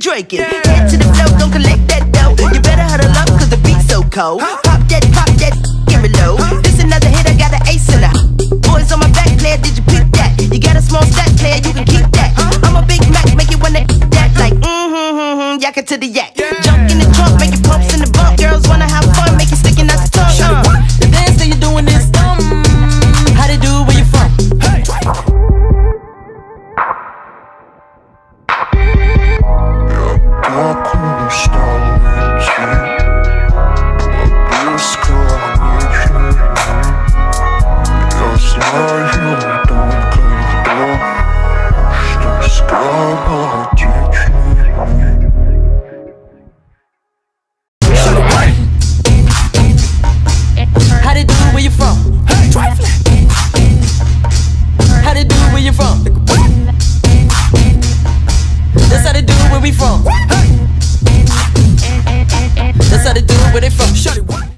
drinking. Head to the flow, don't collect that dough. You better huddle up, cause the beat's so cold. Pop that, give it low. This another hit, I got an ace in her. Boys on my back, player, did you pick that? You got a small stack, player, you can keep that. I'm a Big Mac, make you wanna that. Like, yak it to the yak. Jump in the trunk, make it pumps in the bump. Girls wanna have fun, make it sticking out the tongue. The dance that you're doing is dumb. How they do, where you from? Hey! That's how they do it, where they from. Shut it, what?